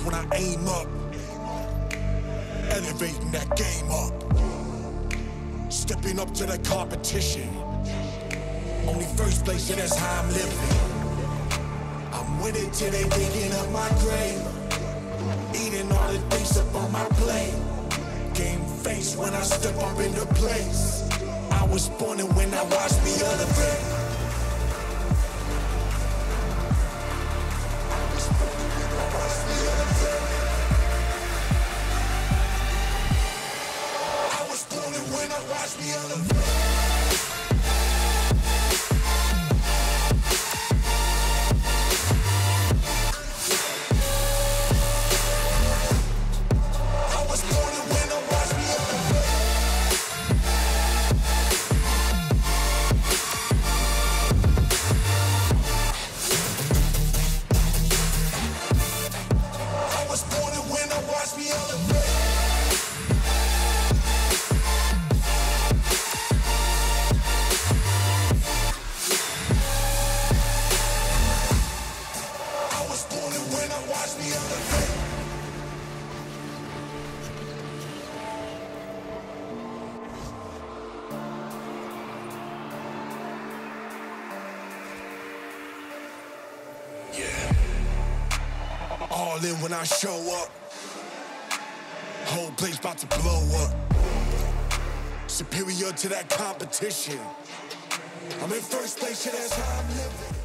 up when I aim up. Elevating that game up. Stepping up to the competition. Only first place, and that's how I'm living. I'm winning till they digging up my grave. Eating all the things up on my plate. Game face when I step up in the place. I was born and when I watched me elevate. All in when I show up. Whole place about to blow up. Superior to that competition. I'm in first place, shit, that's how I'm living.